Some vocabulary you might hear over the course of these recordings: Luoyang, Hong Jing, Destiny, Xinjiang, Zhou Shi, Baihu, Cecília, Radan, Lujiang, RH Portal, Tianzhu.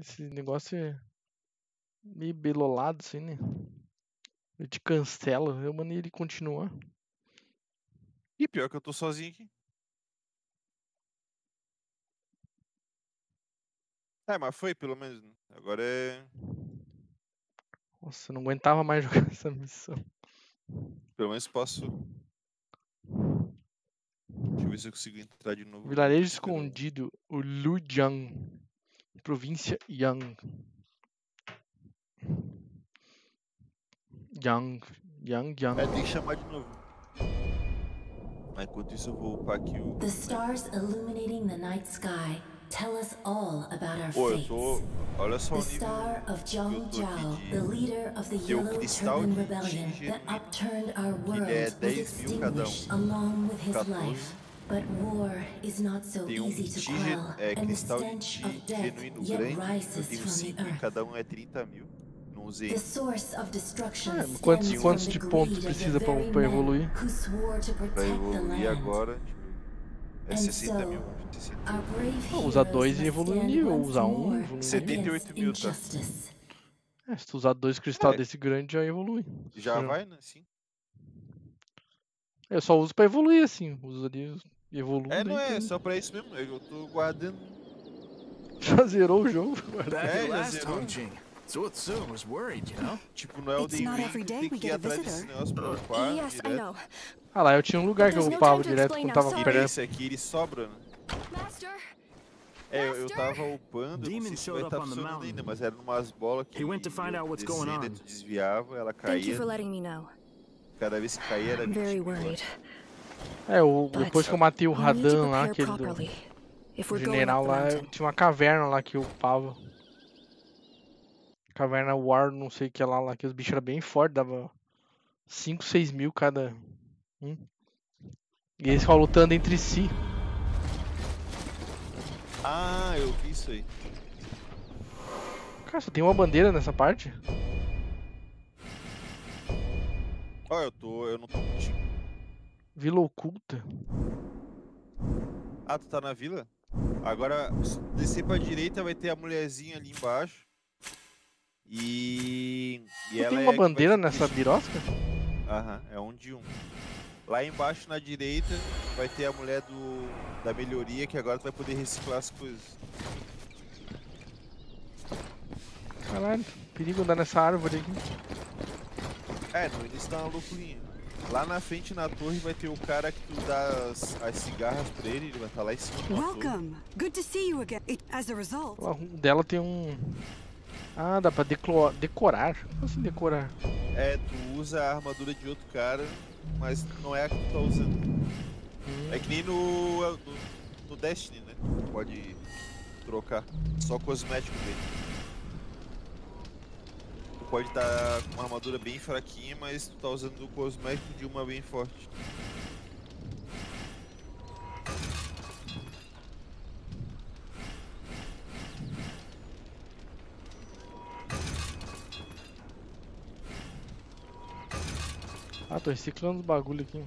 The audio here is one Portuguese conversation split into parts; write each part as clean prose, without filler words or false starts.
Esse negócio é meio belolado assim, né? Eu te cancelo, é uma maneira de continuar. E pior que eu tô sozinho aqui. É, mas foi pelo menos, né? Agora é... Nossa, eu não aguentava mais jogar essa missão. Pelo menos posso... Deixa eu ver se eu consigo entrar de novo. Vilarejo escondido, o Lujiang, província Yang. Yang. É, tem que chamar de novo. Mas enquanto isso eu vou upar aqui o... The stars illuminating the night sky tell us all about our fates. Olha só o nível que eu tô aqui de... Tem o cristal de Xinjiang, que é 10 mil cada um. 14. Tem um cristal de genuíno grande, eu tenho 5 e cada um é 30 mil. Não usei. Quantos de pontos precisa pra evoluir? Pra evoluir agora... É 60 mil. Usar 2 e evoluir um nível, usar 1 evoluir. 78 mil, tá? É, se tu usar 2 cristais desse grande, já evolui. Já vai, né? Sim. Eu só uso pra evoluir, assim. Uso ali, evoluo. É, não é, só pra isso mesmo. Eu tô guardando. Já zerou o jogo. É, já zerou. Tipo, não é o Day Ring, tem que ir atrás desse negócio pra upar direto. Ah lá, eu tinha um lugar que eu upava direto quando tava perto. Esse aqui, ele sobra, né? É, eu tava upando, não sei se vai tá funcionando ainda, mas era umas bolas que descia, tu desviava, ela caía. Cada vez que caía era 20 mil. É, depois que eu matei o Radan lá, aquele do general lá, tinha uma caverna lá que eu upava. Caverna War, não sei o que lá, que os bichos eram bem fortes, dava 5, 6 mil cada um. E eles ficavam lutando entre si. Ah, eu vi isso aí. Cara, só tem uma bandeira nessa parte? Ó, eu não tô contigo. Vila oculta. Ah, tu tá na vila? Agora, se descer pra direita vai ter a mulherzinha ali embaixo. E ela tem uma bandeira nessa birosca? Aham, é 1 de 1. Lá embaixo na direita vai ter a mulher da melhoria, que agora tu vai poder reciclar as coisas. Caralho, perigo andar nessa árvore aqui. É, no início tá uma loucurinha. Lá na frente na torre vai ter o cara que tu dá as cigarras pra ele, ele vai estar lá em cima da torre. Good to see you again. As a result. Dela tem um... Ah, dá pra decorar. Como assim decorar? É, tu usa a armadura de outro cara, mas não é a que tu tá usando. É que nem no Destiny, né? Tu pode trocar. Só cosmético dele. Tu pode estar com uma armadura bem fraquinha, mas tu tá usando o cosmético de uma bem forte. Ah, tô reciclando os bagulho aqui.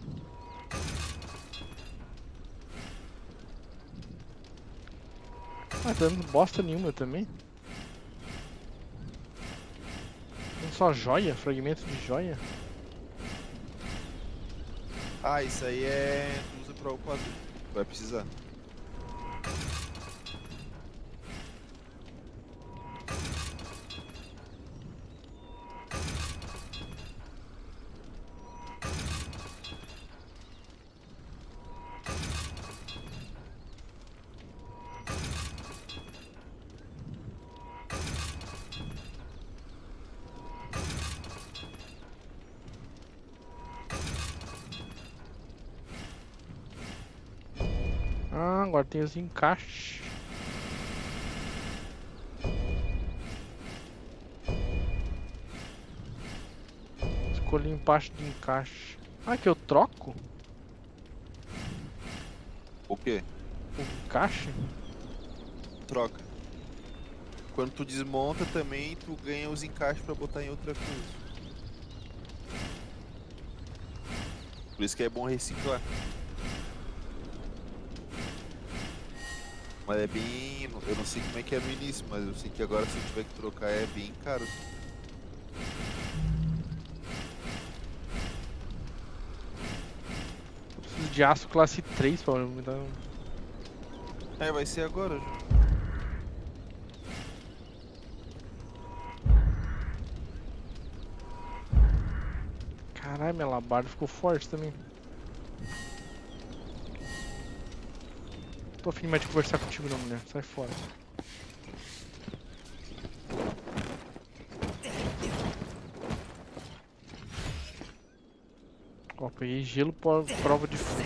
Ah, tá dando bosta nenhuma também. Tem só joia, fragmento de joia. Ah, isso aí é... Tu usa pra upar, vai precisar. Agora tem os encaixes. Escolhi embaixo do encaixe. Ah, que eu troco? O quê? O encaixe? Troca. Quando tu desmonta também, tu ganha os encaixes pra botar em outra coisa. Por isso que é bom reciclar. Mas é bem... eu não sei como é que é no início, mas eu sei que agora se eu tiver que trocar é bem caro. Eu preciso de aço classe 3 pra me dar um... É, vai ser agora já. Caralho, minha alabarda ficou forte também. Não tô afim mais de conversar contigo não, mulher. Sai fora. Ó, peguei gelo por prova de fogo.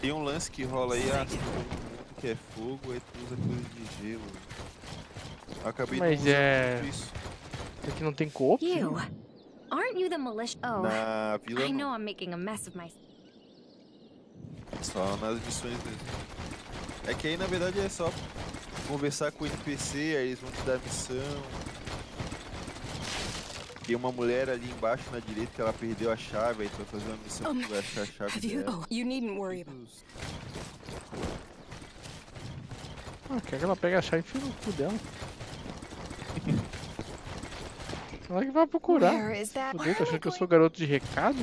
Tem um lance que rola aí, ah, que é fogo, aí tu usa coisa de gelo. Eu acabei de usar tudo isso. Isso aqui não tem corpo? Aren't you the militia? Oh, na vila I know I'm making a mess of my... Só nas missões dele. É que aí na verdade é só conversar com o NPC, aí eles vão te dar missão. Tem uma mulher ali embaixo na direita que ela perdeu a chave, aí tu vai fazer uma missão que tu vai achar a chave dela. Oh, you needn't worry about... Ah, quer que ela pegue a chave e enfia no cu dela. Ela que vai procurar. Fudeu, tá achando que eu sou garoto de recado?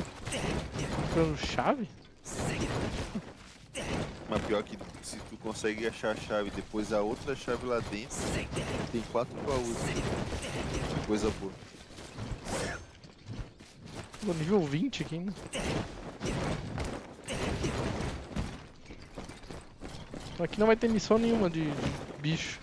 Comprando chave? Mas pior que se tu consegue achar a chave e depois a outra chave lá dentro, tem 4 baús. Coisa boa. Tô nível 20 aqui ainda. Então aqui não vai ter missão nenhuma de bicho.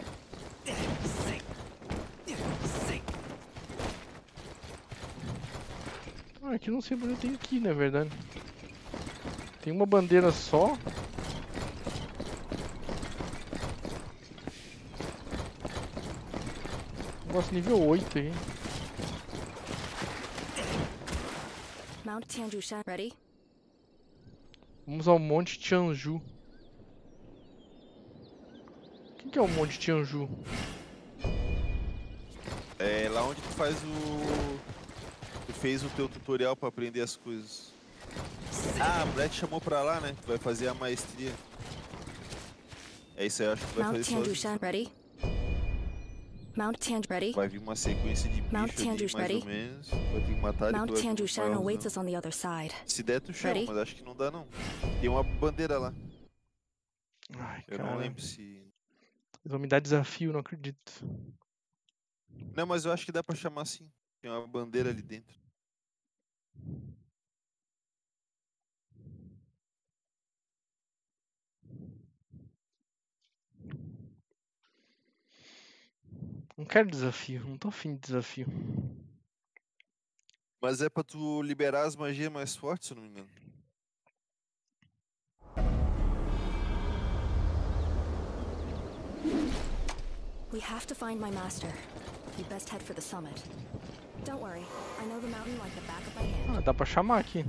Aqui não sei onde tem que ir, na verdade. Tem uma bandeira só. Nossa, nível 8 aí. Mount Tianzhu, ready? Vamos ao Monte Tianzhu. O que é o Monte Tianzhu? É lá onde tu faz o... fez o teu tutorial pra aprender as coisas. Ah, a Brett chamou pra lá, né? Tu vai fazer a maestria. É isso aí, eu acho que tu vai fazer só. Vai vir uma sequência de bicho ali, mais ou menos. Vai vir matar e tu. Se der, tu chama, mas acho que não dá não. Tem uma bandeira lá. Ai, eu não lembro se... Eles vão me dar desafio, não acredito. Não, mas eu acho que dá pra chamar sim. Tem uma bandeira ali dentro. Não quero desafio, não tô afim de desafio. Mas é pra tu liberar as magias mais fortes, se eu não me engano. We have to find my master. You best head for the summit. Don't worry, I know the mountain like the back of my hand. Ah, dá pra chamar aqui.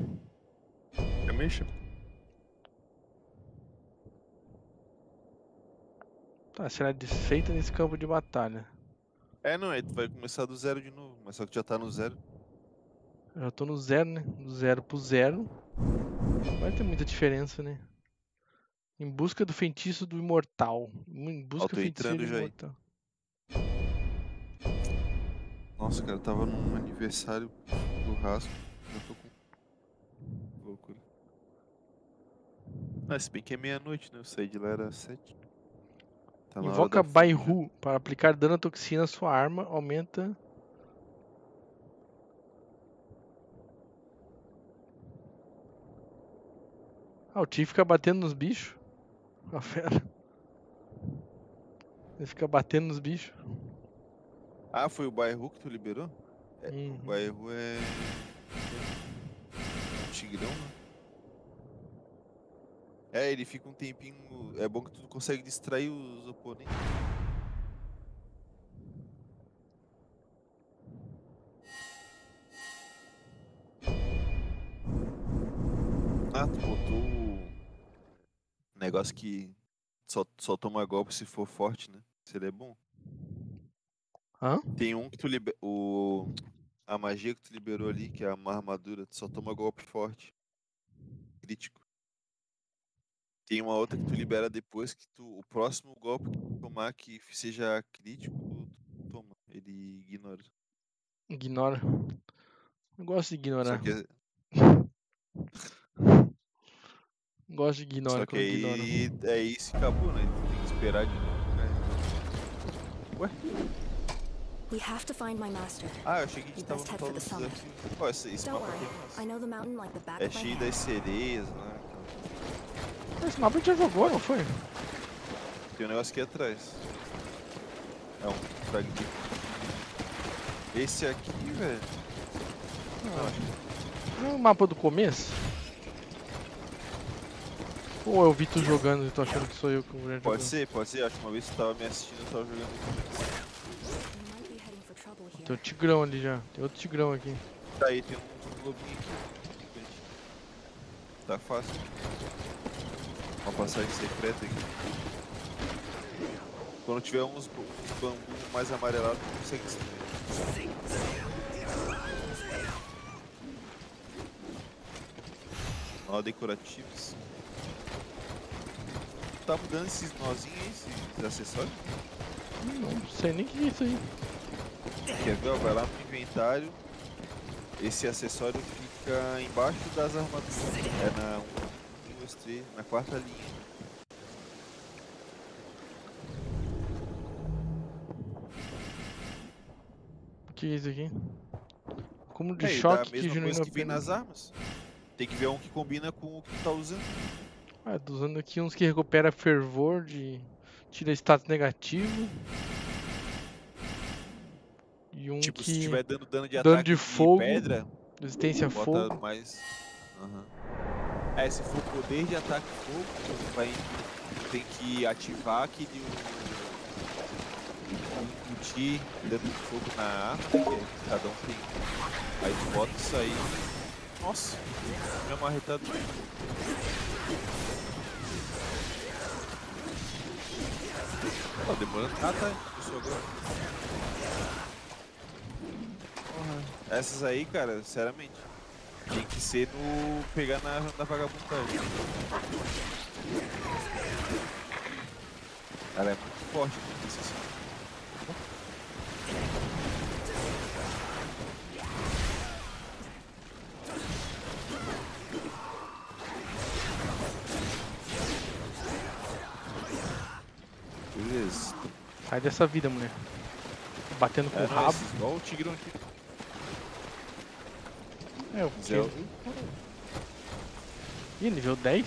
Eu mexo. Tá, será desfeita nesse campo de batalha. É, não, aí tu vai começar do zero de novo, mas só que já tá no zero. Eu já tô no zero, né? Do zero pro zero. Não vai ter muita diferença, né? Em busca do feitiço do imortal. Em busca do feitiço do imortal. Aí. Nossa, cara, eu tava num aniversário do rasgo. Eu tô com... loucura. Ah, se bem que é meia-noite, né? Eu saí de lá, era 7. Tá. Invoca Baihu para aplicar dano à toxina à sua arma. Aumenta... Ah, o Tio fica batendo nos bichos. A fera. Ele fica batendo nos bichos. Ah, foi o Baihu que tu liberou? É, uhum. O Baihu é... um tigrão, né? É, ele fica um tempinho... É bom que tu consegue distrair os oponentes. Ah, tu botou o negócio que só toma golpe se for forte, né? Se ele é bom. Hã? Tem um que tu libera... A magia que tu liberou ali, que é uma armadura, tu só toma golpe forte. Crítico. Tem uma outra que tu libera depois que tu, o próximo golpe que tu tomar que seja crítico, tu toma. Ele ignora. Ignora. Eu gosto de ignorar. Só que... gosto de ignorar. Só que aí, ignora. Aí se acabou, né? Tu tem que esperar de novo, cara. Ué? We have to find my master. Ah, eu achei que a gente tava no tal do desafio. Pô, esse mapa aqui é cheio das sereias, né? Esse mapa a gente já jogou, não foi? Tem um negócio aqui atrás. É um fragmento. Esse aqui, velho. Não é o mapa do começo? Ou eu vi tu jogando e tô achando que sou eu que o grande. Pode ser, acho que uma vez tu tava me assistindo e tava jogando. Tem um tigrão ali já, tem outro tigrão aqui. Tá aí, tem um lobinho aqui. Tá fácil. Uma passagem secreta aqui. Quando tiver uns bambu mais amarelado, tu consegue esconder. Nó decorativos. Tá mudando esses nozinhos aí, esses acessórios? Não sei nem o que é isso aí. Quer ver? Vai lá no inventário. Esse acessório fica embaixo das armaduras. É na... na quarta linha. O que é isso aqui? Como de choque que genuíno coisa que vem nas armas. Tem que ver um que combina com o que tu tá usando. Ah, tô usando aqui uns que recupera fervor, de tira status negativo. E um tipo, que se tiver dando dano de dano ataque de fogo, e pedra, resistência a fogo. Mais... Uhum. É, se for poder de ataque fogo, você vai tem que ativar aquele incutir dando fogo na arma, que cada um tem. Aí tu bota isso aí. Nossa, é uma arretada. Tá demorando. Ah, tá. Isso agora. Porra. Essas aí, cara, sinceramente. Tem que ser no... pegar na vagabundagem. Ela é muito forte. Beleza. Sai dessa vida, mulher. Batendo com o rabo. Olha o tigrão aqui. É, o que? Ih, nível 10?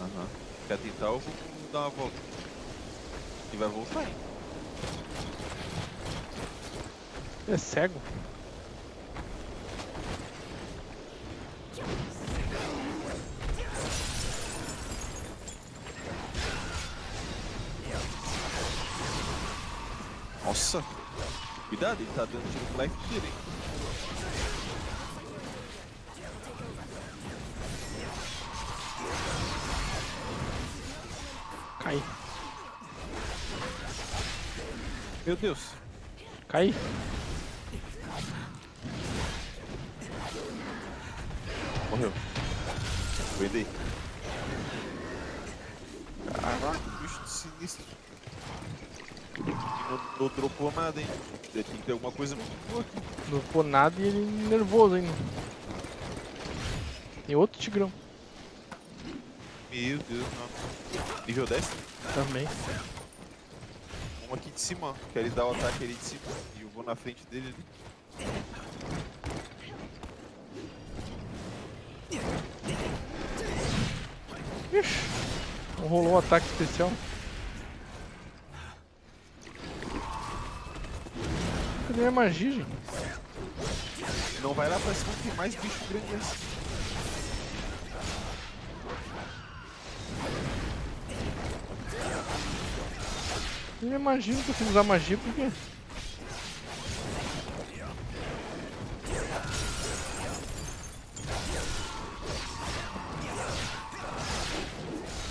Aham. Quer tentar, eu vou dar uma volta. E vai voltar, hein? É cego? Nossa! Cuidado, ele tá dando tiro com life inteiro, hein? Cai. Meu Deus. Cai. Morreu. Cuidei. Caraca, bicho sinistro. Não dropou nada, hein? Tem que ter alguma coisa muito boa aqui. Não dropou nada e ele é nervoso ainda. Tem outro tigrão. Meu Deus, não. Nível 10? Também. Um aqui de cima, ó. Quer ele dar o ataque ali de cima. E eu vou na frente dele ali. Ixi. Não rolou um ataque especial. Cadê a magia, gente? Não vai lá pra cima que tem mais bicho grande assim. Eu imagino que eu consigo usar magia porque...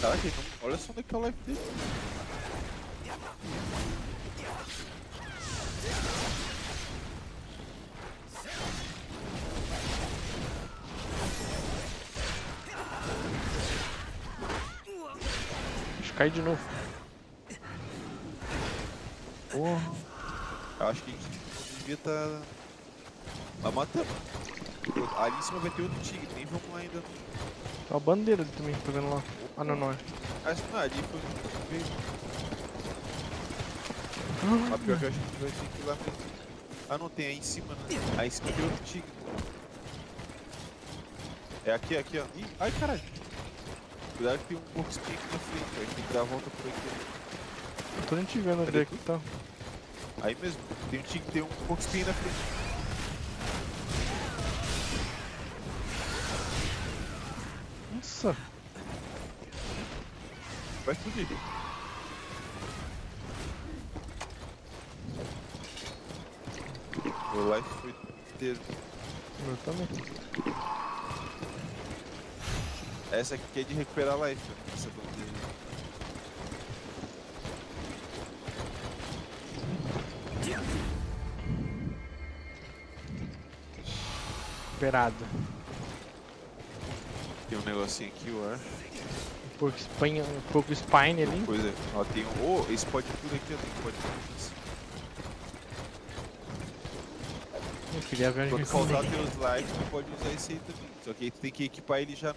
Caraca, olha só onde é que é o life dele. cair de novo. Porra. Eu acho que a gente devia estar lá matando. Ali em cima vai ter outro tigre, nem vamos lá ainda. Tem uma bandeira ali também, tô vendo lá. Ah, não, não é. Ah, isso não é ali, foi muito. Ah, pior que eu acho que vai ter que ir lá. Ah, não, tem aí em cima, né? Aí em cima tem outro tigre. É aqui, aqui, ó. Ih, ai, caralho. Cuidado que tem um porco espinho aqui na frente, velho. Tem que dar a volta por aqui. Eu tô nem te vendo ali aqui, tá? Aí mesmo, tem um tigre, tem um porco espinho na frente. Nossa! Vai explodir! Meu life foi inteiro. Meu também. Essa aqui é de recuperar life, essa bandeira. Recuperado. Tem um negocinho aqui, ó. Um pouco spine ali. Pois é. Ó, tem um... Oh, esse pode tudo aqui, ó. Tem um pode tudo. Eu queria ver onde que faltar teus lives, tu pode usar esse aí também. Só que aí tu tem que equipar ele já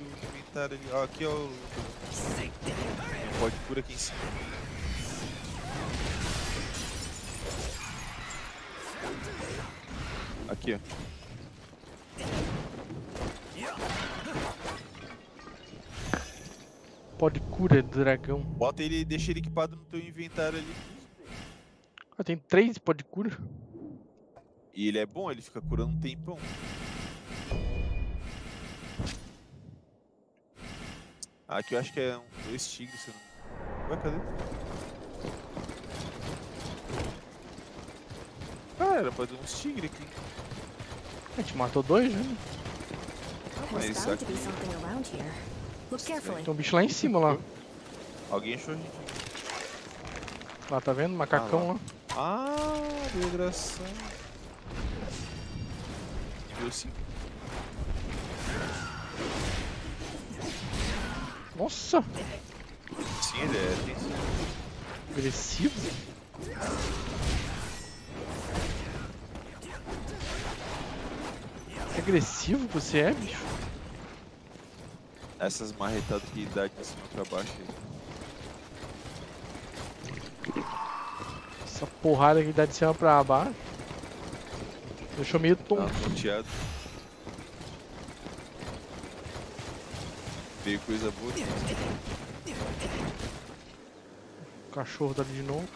no inventário ali. Ó, aqui, ó. Pode cura aqui em cima. Aqui, ó. Pó de cura do dragão. Bota ele e deixa ele equipado no teu inventário ali. Ah, tem 3 pó de cura. E ele é bom, ele fica curando um tempão. Ah, aqui eu acho que é 2 tigres, se não... Ué, cadê? Ah, era pra ter uns tigres aqui. A gente matou 2 já, né? Mas aqui... Tem um bicho lá em cima, lá. Alguém achou a gente. Lá, tá vendo? Macacão lá. Ah, desgraçado. Deu 5. Nossa! Sim, ele é agressivo. Agressivo? Que agressivo você é, bicho? Essas marretadas que dá de cima pra baixo aí. Essa porrada que dá de cima pra baixo. Deixou meio tonto. Tá ponteado. Veio coisa boa. O cachorro tá ali de novo.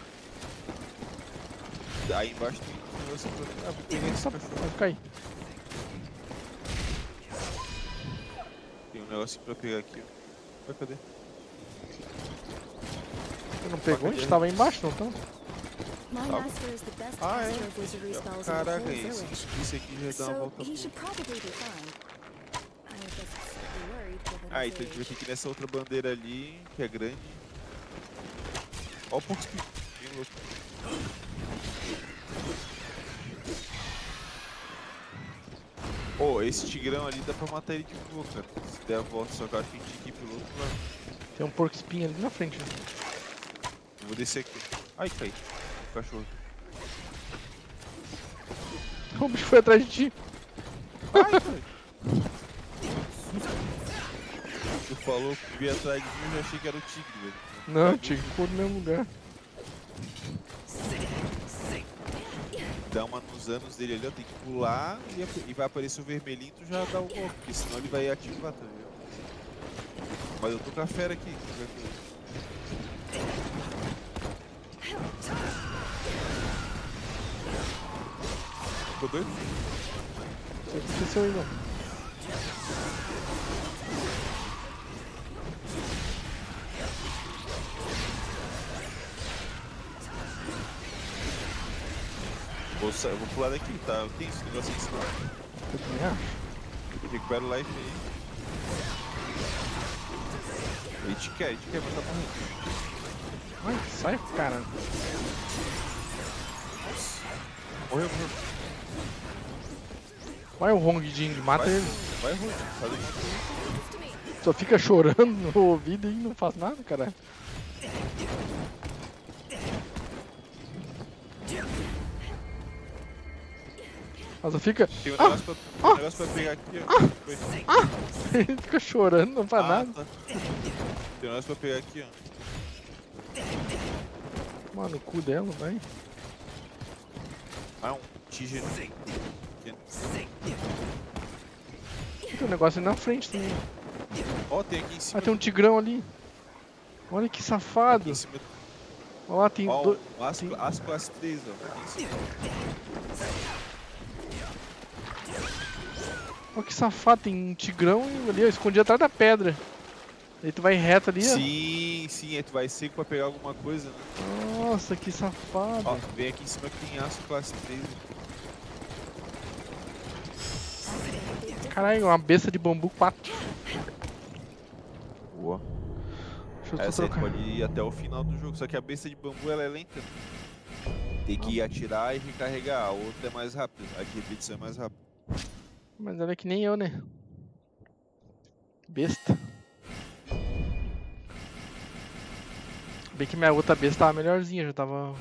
Aí embaixo tem um negócio pra... Ah, vou pegar esse cachorro. Vai cair. Um negócio pra pegar aqui, ó. Vai, cadê? Você não pegou? A gente tava aí embaixo, não tão? Tá. Ah, é? Caraca, isso aqui já dá uma volta boa. Ah, então a gente vai ter que ir nessa outra bandeira ali, que é grande. Ó o porco espinho. Oh, esse tigrão ali dá pra matar ele de boa, cara. Se der a volta, só que eu acho que a gente tem que ir pelo outro lado. Tem um porco espinho ali na frente, né? Eu vou descer aqui. Ai, cai. O cachorro. O bicho foi atrás de ti. Ai, cara. Tu falou que veio atrás de mim, eu já achei que era o tigre, velho. Não, o tigre ficou no mesmo lugar. Dá uma nos anos dele ali, ó, tem que pular e vai aparecer o vermelhinho, tu já dá o golpe, porque senão ele vai ativar, tá vendo? Mas eu tô com a fera aqui. Ficou doido? Não sei o que aconteceu aí, não. Eu vou pular daqui, tá? Tem esse negócio em cima. Eu também acho. Recupera o life aí. A gente quer, mas tá morrendo. Ai, sai, cara. Morreu. Vai o Hong Jing, mata ele. Vai o Hong, sai daqui. Só fica chorando no ouvido e não faz nada, caralho. Mas fica... Tem um negócio, pra pegar aqui, ó. Ele fica chorando, não faz nada. Tá. Tem um negócio pra pegar aqui, ó. Mano, o cu dela, vai. Ah, um tigre. Tem um negócio ali na frente também. Ó, tem aqui em cima. Ah, tem um tigrão ali. Olha que safado. Aqui olha lá, tem dois... As classe 3, ó. Olha que safado, tem um tigrão ali, ó, escondido atrás da pedra. Aí tu vai reto ali, ó. Sim, sim, aí tu vai seco pra pegar alguma coisa, né? Nossa, que safado. Ó, vem aqui em cima que tem aço classe 3. Caralho, uma besta de bambu 4. Boa. Deixa eu só trocar. Pode ir até o final do jogo, só que a besta de bambu ela é lenta. Tem que atirar e recarregar, a outra é mais rápida, a de repetição é mais rápida. Mas olha que nem eu, né? Besta. Bem que minha outra besta tava melhorzinha, já tava...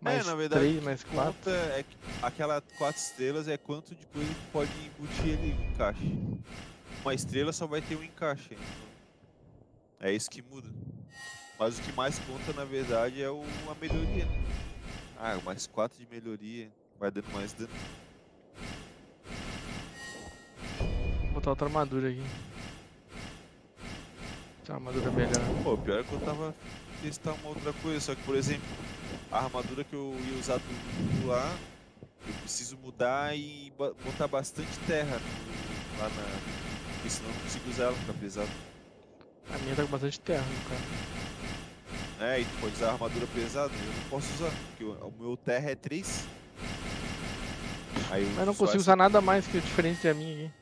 Mais na verdade, 3, mais 4. É aquela 4 estrelas é quanto de coisa que pode embutir ali no encaixe. Uma estrela só vai ter um encaixe. É isso que muda. Mas o que mais conta, na verdade, é a melhoria, né? Ah, mais 4 de melhoria, vai dando mais dano. Vou botar outra armadura aqui. Essa armadura é melhor. Pô, pior é que eu tava testar uma outra coisa, só que, por exemplo, a armadura que eu ia usar do lá, eu preciso mudar e botar bastante terra lá na... Porque senão eu não consigo usar ela, fica pesado. A minha tá com bastante terra, cara. É, e tu pode usar a armadura pesada, eu não posso usar, porque o meu terra é 3. Aí eu mas não consigo usar nada mais que o diferente da minha aqui.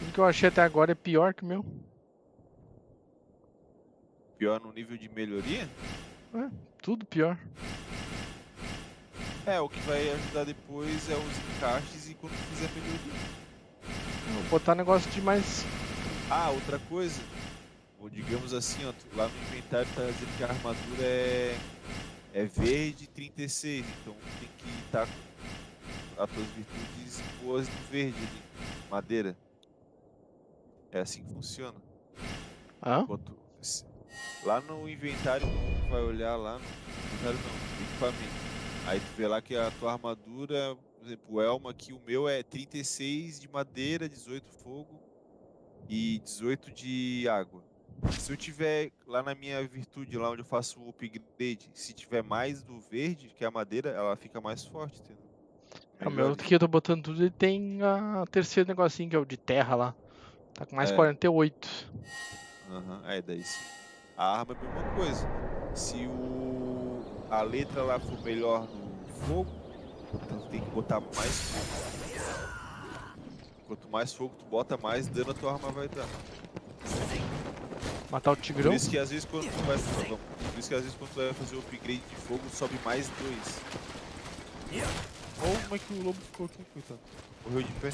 O que eu achei até agora é pior que o meu. Pior no nível de melhoria? É, tudo pior. É, o que vai ajudar depois é os encaixes e quando fizer melhoria. Vou botar negócio de mais... Ah, outra coisa. Ou digamos assim, ó, lá no inventário tá dizendo que a armadura é verde 36, então tem que estar com as tuas virtudes boas do verde ali, madeira. É assim que funciona. Ah? Lá no inventário, tu vai olhar lá no inventário não, equipamento. Aí tu vê lá que a tua armadura, por exemplo, o elmo aqui, o meu é 36 de madeira, 18 fogo e 18 de água. Se eu tiver lá na minha virtude, lá onde eu faço o upgrade, se tiver mais do verde, que é a madeira, ela fica mais forte, entendeu? O meu que eu tô botando tudo, ele tem a terceiro negocinho, que é o de terra lá. Tá com mais 48. Aham, é daí sim. A arma é a mesma coisa. Se a letra lá for melhor no fogo, então tem que botar mais fogo. Quanto mais fogo tu bota, mais dano a tua arma vai dar. Matar o tigrão? Por isso que às vezes quando tu vai fazer, o upgrade de fogo, sobe mais 2. Olha como é que o lobo ficou aqui, coitado. Morreu de pé.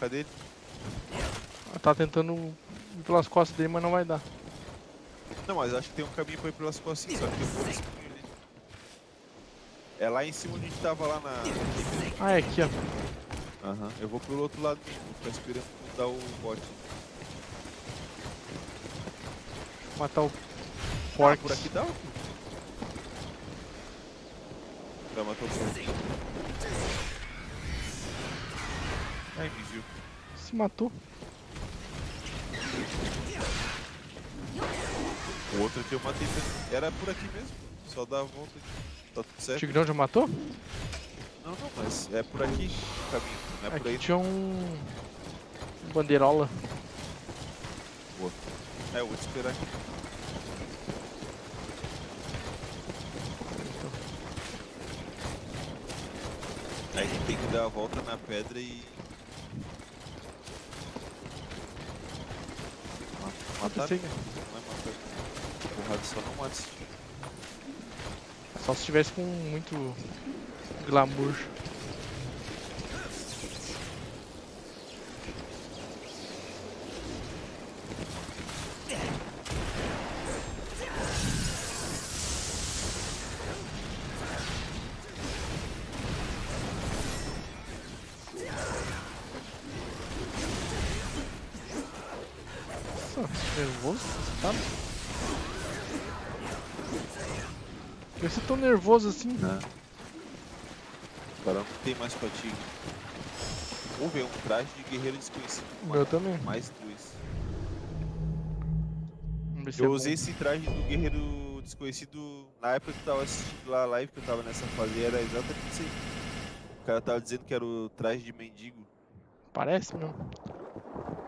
Cadê ele? Tá tentando ir pelas costas dele, mas não vai dar. Não, mas acho que tem um caminho pra ir pelas costas, só que eu vou nesse caminho ali. É lá em cima onde a gente tava lá na... Ah, é aqui, ó. Aham, eu vou pro outro lado, vou ficar esperando dar o bote. Matar o porco. Por aqui dá ou? Já matou o porco. Ai, me viu. Se matou. O outro que eu matei era por aqui mesmo. Só dá a volta aqui. Tá tudo certo. O tigrão já matou? Não, não, mas é por aqui o caminho. Não é aqui por aí. Tinha um bandeirola. Boa. É, eu vou te esperar aqui. Aí tu tem que dar a volta na pedra e... Matar? Não é matar. Porrada, só não mata esse tipo. Só se tivesse com muito glamour. Nossa, nervoso esse cara. Por que você é tão nervoso assim? Não. O cara não tem mais fatiga. Vamos ver, um traje de guerreiro desconhecido. Eu também. Mais dois. Eu usei esse traje do guerreiro desconhecido na época que eu tava assistindo lá a live, que eu tava nessa fase, era exatamente isso aí. O cara tava dizendo que era o traje de mendigo. Parece mesmo.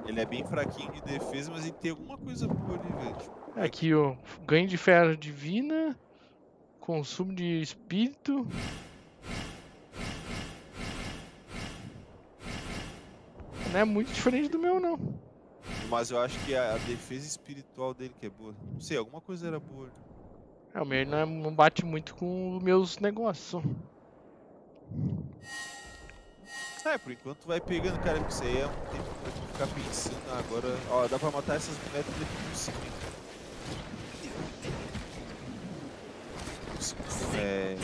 Ele é bem fraquinho de defesa, mas ele tem alguma coisa boa ali, velho. Aqui, ó. Ganho de ferro divina. Consumo de espírito. Não é muito diferente do meu, não. Mas eu acho que a defesa espiritual dele que é boa. Não sei, alguma coisa era boa. É, o meu não bate muito com os meus negócios. É, por enquanto vai pegando, cara, porque isso aí é um tempo pra gente ficar pensando agora. Ó, dá pra matar essas mulheres daqui por 5. É...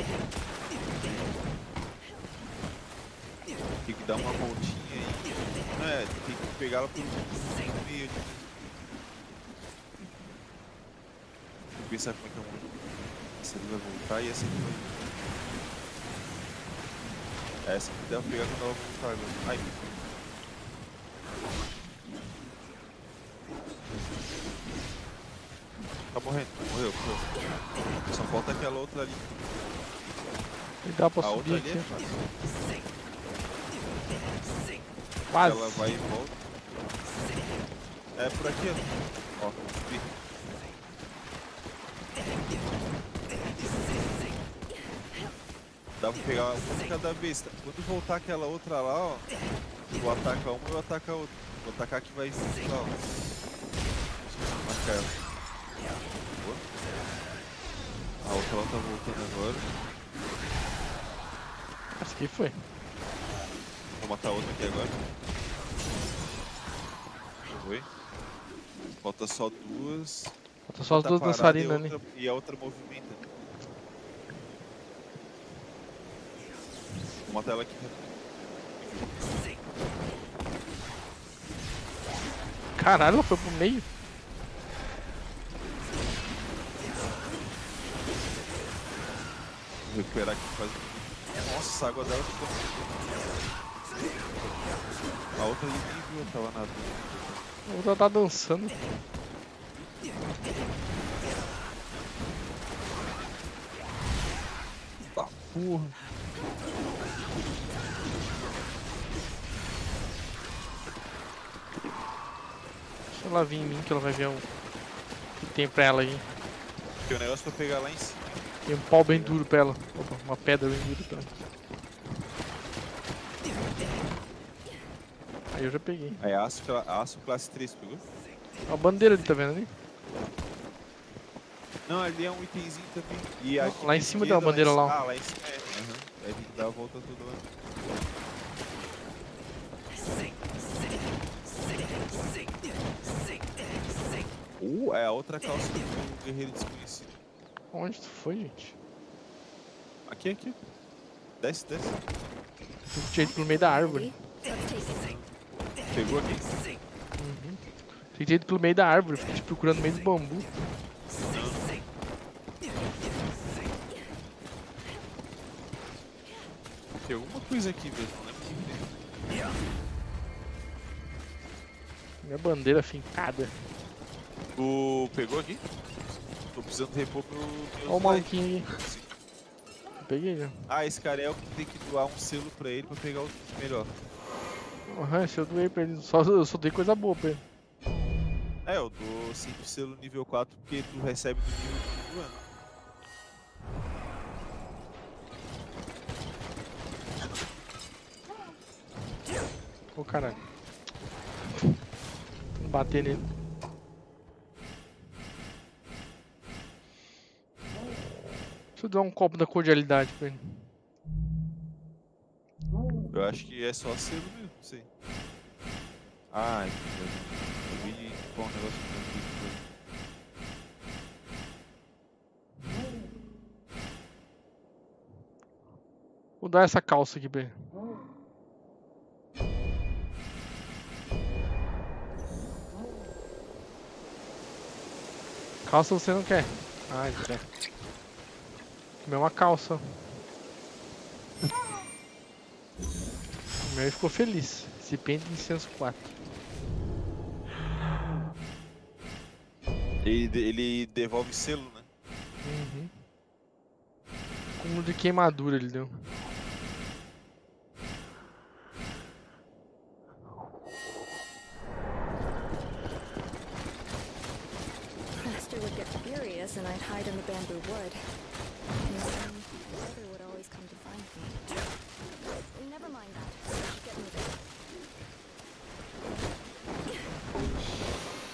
tem que dar uma voltinha aí. Não é, tem que pegar ela por meio. Tem que pensar como é que é o mundo. Essa ali vai voltar e essa aqui vai voltar. Essa que deve pegar quando ela voltar agora. Ai. Tá morrendo, morreu. Só falta aquela outra ali. Dá pra subir outra ali é fácil. Quase. Ela vai e volta. É por aqui, ó. Ó, subi. Dá pra pegar uma cada vez. Quando voltar aquela outra lá, ó, eu vou atacar uma e vou atacar a outra. Vou atacar que vai vir lá, ó. Marcar ela. Boa. A outra lá tá voltando agora. Acho que foi. Vou matar a outra aqui agora. Foi. Falta só duas. Falta só as duas dançarinas ali. E a outra movimenta. Vou matar ela aqui. Caralho, ela foi pro meio. Vou recuperar aqui quase. Nossa, a água dela ficou. A outra ali nem viu, tava nadando. A outra tá dançando. Tá porra. Deixa ela vir em mim que ela vai ver o que tem pra ela aí. Tem um negócio pra pegar lá em cima. Tem um pau bem duro pra ela. Opa, uma pedra bem dura pra ela. Aí eu já peguei. Aí aço classe 3, pegou? A bandeira ali, tá vendo ali? Não, ali é um itemzinho também. E não, aqui lá em cima tem uma bandeira lá. Ah, lá em cima é. Aí tem que dar a volta toda hora. É a outra calça do guerreiro desconhecido. Onde tu foi, gente? Aqui, aqui. Desce. Tu tinha ido pro meio da árvore. Pegou aqui? Uhum. Tu tinha ido pelo meio da árvore, fiquei te procurando no meio do bambu. Tem alguma coisa aqui mesmo, não lembro o que tem. Minha bandeira fincada. Tu pegou aqui? Tô precisando repor pro... Olha o maluquinho aí. Peguei já. Ah, esse cara é o que tem que doar um selo pra ele pra pegar o melhor. Aham, se eu doei pra ele, eu só dei coisa boa pra ele. É, eu dou 5 selo nível 4 porque tu recebe do nível do ano. Ô, caralho. Vou bater nele. Deixa eu dar um copo da cordialidade pra ele. Eu acho que é só selo mesmo, não sei. Ai, eu vi qual um negócio que eu vi. Vou dar essa calça aqui pra ele. Calça você não quer? Ai, quer. Comeu uma calça. O meu ficou feliz. Se pende em senso 4. Ele devolve selo, né? Uhum. Cúmulo de queimadura ele deu.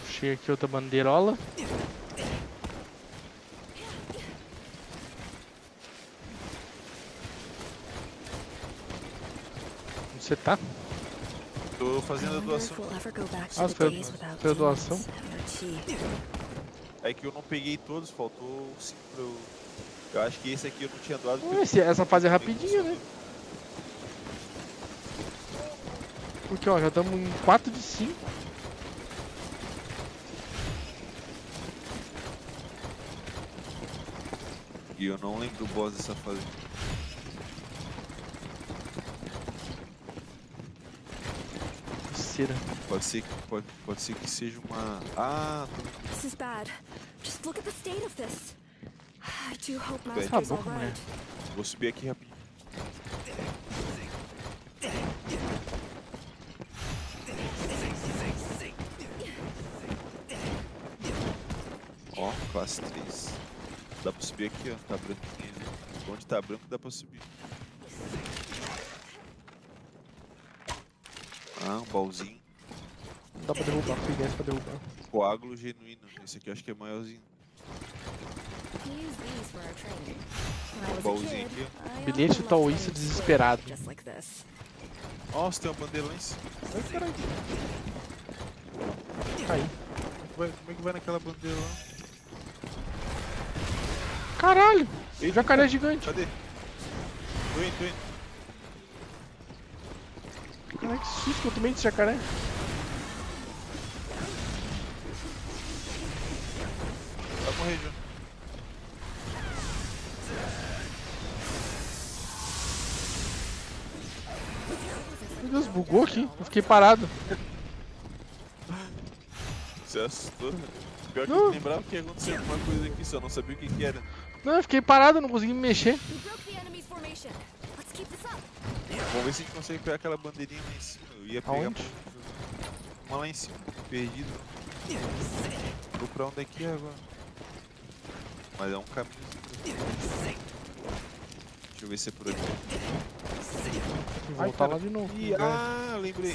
Chega aqui outra bandeirola. Onde você tá? Tô fazendo a doação. Ah, foi a doação? É que eu não peguei todos, faltou 5 pra eu... Eu acho que esse aqui eu não tinha doado. Essa fase é rapidinho, né? Porque ó, já estamos em 4 de 5. E eu não lembro do boss dessa fase. Será? Pode ser que seja uma... Ah, this is bad. Just look at the state of this. I do hope my is all right. Vou subir aqui rapidinho. Ó, classe 3. Dá pra subir aqui, ó. Tá branquinho. Onde tá branco dá pra subir. Ah, um baúzinho. Dá pra derrubar, peguei essa pra derrubar. Coágulo genuíno, esse aqui eu acho que é maiorzinho. Um baúzinho aqui, ó. Bilhete taoísta desesperado. Nossa, tem uma bandeira lá em cima. Ai, caralho. Caiu. Como é que vai naquela bandeira lá? Caralho! Ele jacaré gigante. Cadê? Tô indo. Caralho, que susto que eu tomei desse jacaré. Vai morrer, João. Meu Deus, bugou aqui. Eu fiquei parado. Você assustou? Pior que eu lembrava que aconteceu alguma coisa aqui, só não sabia o que era. Não, eu fiquei parado, não consegui me mexer. Vamos ver se a gente consegue pegar aquela bandeirinha lá em cima. Eu ia pegar uma lá em cima, perdido. Vou pra onde é que é agora? Mas é um caminho. Deixa eu ver se é por aqui. Vou voltar lá de novo. Ah, lembrei.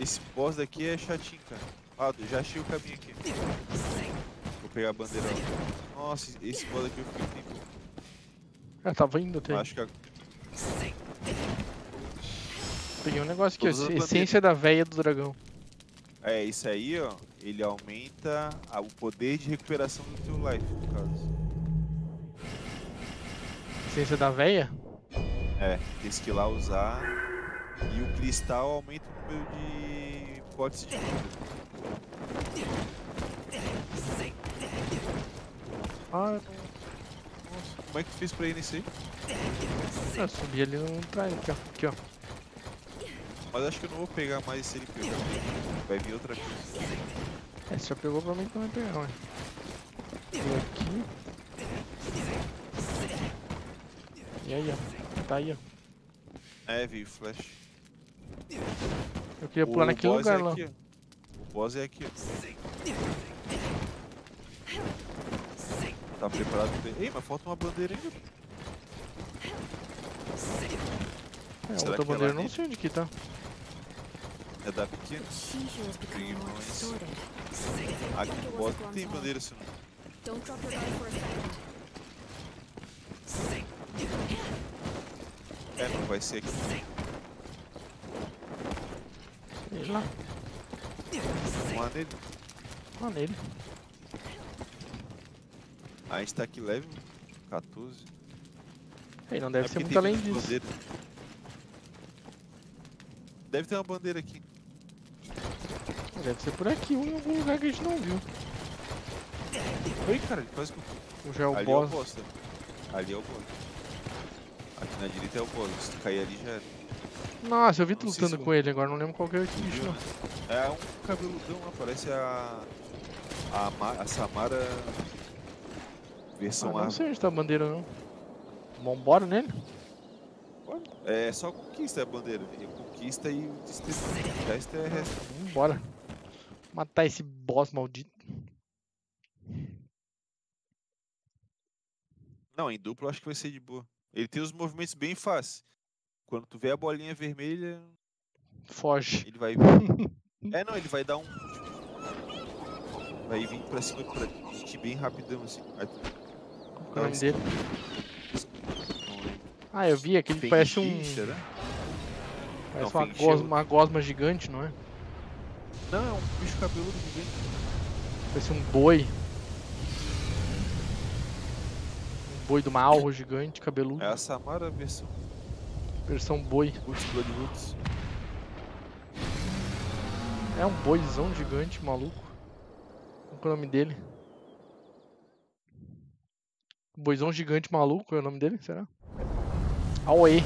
Esse boss daqui é chatinho, cara. Ah, já achei o caminho aqui. Vou pegar a bandeira. Nossa, esse boss daqui eu fiquei tempo. Ah, tava indo até. Acho que peguei um negócio aqui, ó, essência da veia do dragão. É, isso aí, ó, ele aumenta o poder de recuperação do teu life, no caso. Essência da veia? É, tem que ir lá usar. E o cristal aumenta o número de potes de vida. Ah, nossa, como é que tu fez pra ir nesse aí? Eu subi ali no trás, aqui, ó. Mas acho que eu não vou pegar mais se ele pegar. Vai vir outra coisa. É, se já pegou, provavelmente não vai pegar, ué. Aqui. E aí, ó. Tá aí, ó. É, veio flash. Eu queria pular naquele lugar lá. O boss é aqui, ó. Tá preparado pra... Ei, mas falta uma bandeira ainda. É, será outra bandeira, não sei onde que tá. É da pequena? Aqui no boss não tem bandeira assim não. É, não vai ser aqui. Sei lá. Vamos nele. Vamos nele. A gente tá aqui level 14. Ei, não deve ser muito além disso. Bandeira. Deve ter uma bandeira aqui. Deve ser por aqui ou em algum lugar que a gente não viu. que foi, cara? Ele faz o já é o ali boss. É o boss, né? Ali é o boss. Aqui na direita é o boss. Se tu cair ali já era. Nossa, eu vi tu lutando com ele agora, não lembro qual que é o bicho, não. É um cabeludão lá, parece a Samara versão A. Não sei onde tá a bandeira, não. Vamos embora nele? É só conquista a bandeira, conquista e o resto é resto. Vamos embora. Matar esse boss maldito. Não, em duplo acho que vai ser de boa. Ele tem os movimentos bem fáceis. Quando tu vê a bolinha vermelha... Foge. Ele vai... é, não, ele vai dar um... Vai vir pra cima pra ti bem rapidão, assim. Aí... Não, é dele. Ah, eu vi, aquele Feng parece um... Será? Parece não, uma gosma gigante, não é? Não, é um bicho cabeludo gigante. Parece um boi. Um boi de uma alva gigante, cabeludo. É a Samara versão... Versão boi. É um boizão gigante, maluco. Qual é o nome dele? Boizão gigante maluco é o nome dele? Será? Aoe.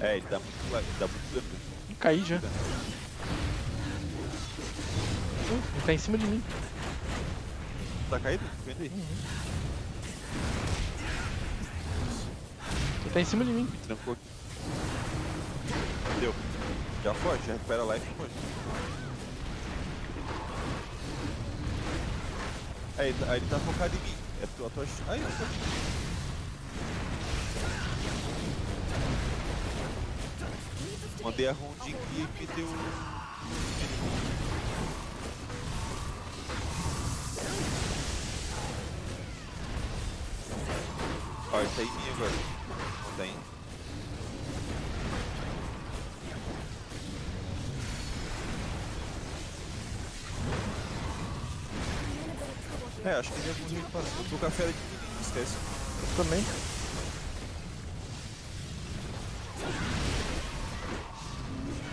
É, ele dá muito dano. Não caí já. Ele tá em cima de mim. Tá caído? Vem aí. Ele tá em cima de mim. Me trancou aqui. Deu. Já foge, já recupera a life e foge. Aí ele tá focado em mim. É tua tocha. Aí eu tô. Mandei a rondinha aqui e deu. Ó, ele tá em mim agora. Não tem. É, acho que ele é bonito pra passar. Eu tô com a fera de menino, não esquece. Eu também.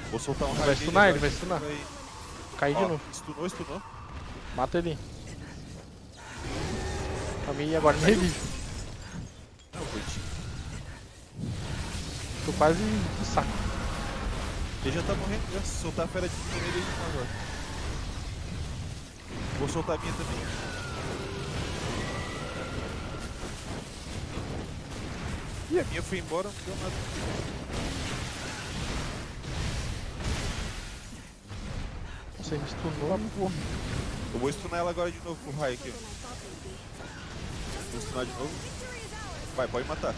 Vou soltar um raio. Vai stunar, ele vai stunar. Cai de novo. Stunou. Mata ele. Calma aí, agora me revive. Não, coitinho. Tô quase do saco. Ele já tá morrendo. Se soltar a fera de mim, ele vai agora. Vou soltar a minha também. E a minha foi embora, não deu nada. Você me stunou lá, pô. Eu vou stunar ela agora de novo com o raio aqui. Vou stunar de novo. Vai, pode matar.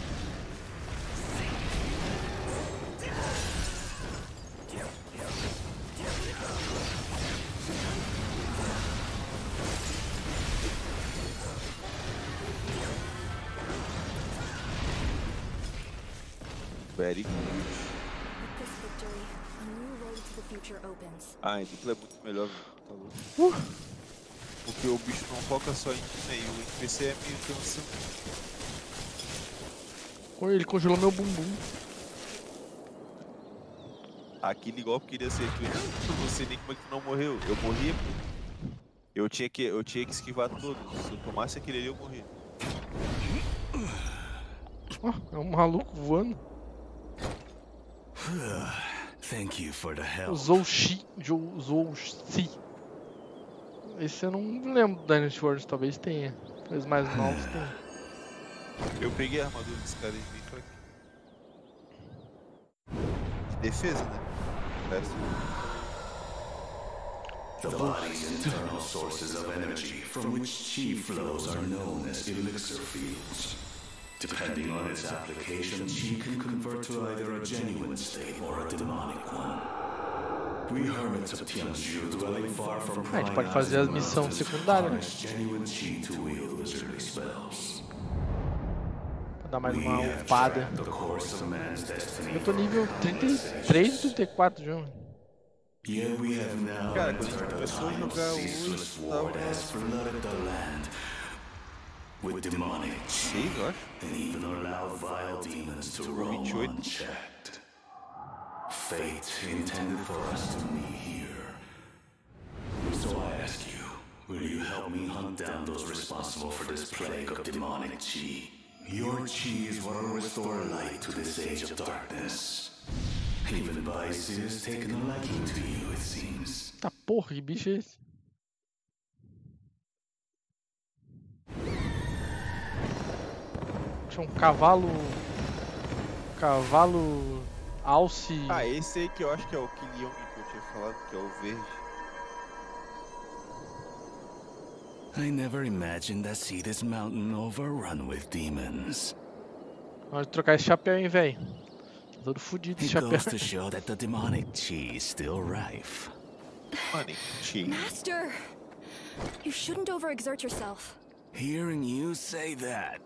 Very good. Ah, em dupla é muito melhor, tá louco. Porque o bicho não foca só em ti, né? E o NPC é meio cansado. Ele congelou meu bumbum. Aquele golpe queria ser feito. Não sei nem como é que tu não morreu. Eu morri, pô. Eu tinha que esquivar todos. Se eu tomasse aquele ali, eu morri. É um maluco voando. Thank you for the help. Zhou Shi. Esse eu não lembro do Dynasty Warriors, talvez tenha. Os mais novos tem. Eu peguei a armadura desse cara e vim pra aqui. Defesa, né? Parece. The body's internal sources of energy from which chi flows are known as elixir fields. Depending on its application, she can convert to either a genuine state or a demonic one. We hermits of Tianzhu, dwelling far from prime houses, harness genuine chi to wield wizardly spells. We have tracked the course of man's destiny for eternal. Yet we have now entered a time of ceaseless war that has flooded the land. With demonic chi, and even allow vile demons to roam unchecked. Fate intended for us to meet here. So I ask you, Will you help me hunt down those responsible for this plague of demonic chi? Your chi is what will restore light to this age of darkness. Even Baisu has taken a liking to you, it seems. Tá porra, que bicho é esse? Tinha um cavalo. Cavalo. Alce. Ah, esse aí que eu acho que é o Killion que eu tinha falado, que é o verde. I never imagined I'd see this mountain overrun with demons. Hora de trocar esse chapéu, hein, velho. Todo fudido esse chapéu. It goes to show that the demonic chi is still rife. Demonic chi. Master, you shouldn't overexert yourself. Hearing you say that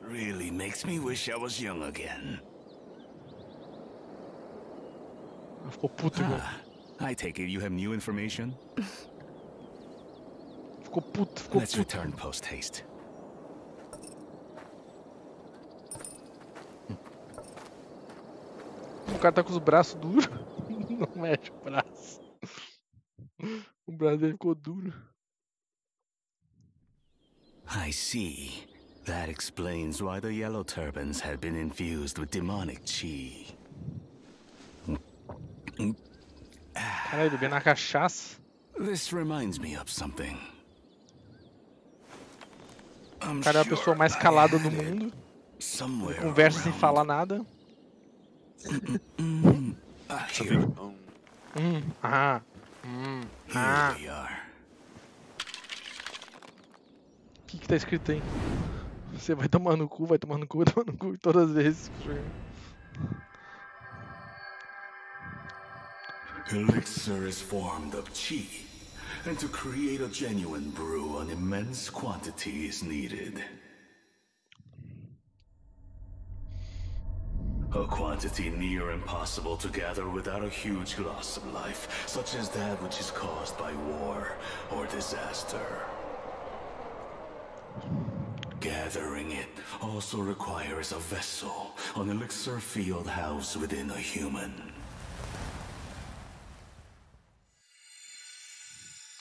really makes me wish I was young again. Ficou puto, irmão. I take it you have new information. Ficou puto. Let's return post haste. O cara tá com os braços duros. Não mexe o braço. O braço dele ficou duro. I see. That explains why the yellow turbans had been infused with demonic chi. Caralho, ele bebeu na cachaça. This reminds me of something. O cara é a pessoa mais calada do mundo. Não conversa sem falar nada. O que tá escrito aí? Você vai tomar no cu, vai tomar no cu, vai tomar no cu todas as vezes. Elixir is formed of chi. And to create a genuine brew, an immense quantity is needed. A quantity near impossible to gather without a huge loss of life, such as that which is caused by war or disaster. Gathering it also requires a vessel, an elixir field housed within a human.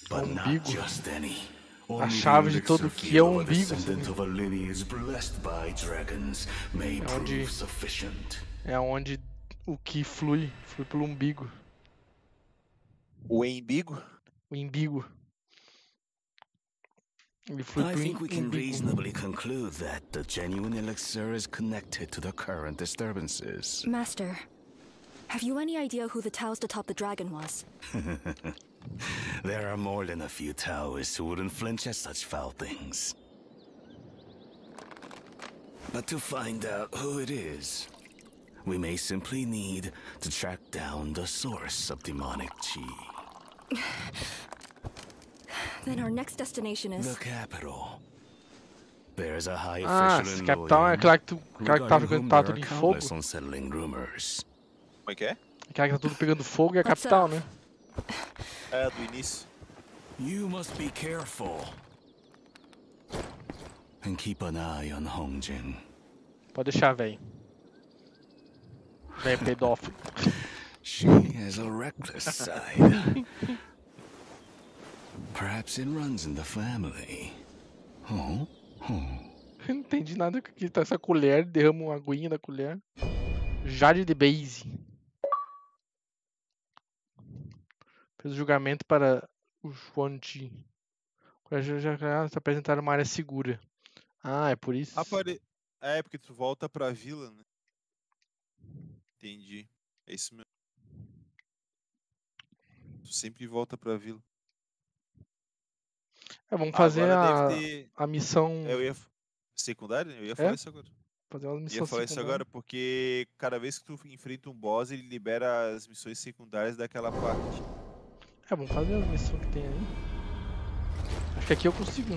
Umbigo. A chave de todo o que é o umbigo. É onde o que flui pelo umbigo. O umbigo. Ele flui pelo umbigo. Acho que reasonably conclude that the genuine elixir is connected to the current disturbances. Master, have you any idea who the Taoist atop the dragon was? There are more than a few Taoists who wouldn't flinch at such foul things. But to find out who it is, we may simply need to track down the source of demonic chi. Then our next destination is... the capital. There's a high official in Luoyang, regarding whom there are countless unsettling rumors. Okay. Cara que tá tudo pegando fogo é a capital, né? É, do início. You must be careful. And keep an eye on Hongjin. Pode deixar, velho. Velho pedófilo. She has a reckless side. Perhaps it runs in the family. Eu não entendi nada que tá essa colher, derrama uma aguinha da colher. Jade de base. Fez o julgamento para o Xuanqi. Já se apresentaram uma área segura. Ah, é por isso? É, porque tu volta pra vila, né? Entendi. É isso mesmo. Tu sempre volta pra vila. É, vamos fazer a missão... Eu ia... secundária? Eu ia falar isso agora. Fazer uma missão secundária. Porque cada vez que tu enfrenta um boss, ele libera as missões secundárias daquela parte. É, vamos fazer a missão que tem aí. Acho que aqui eu consigo.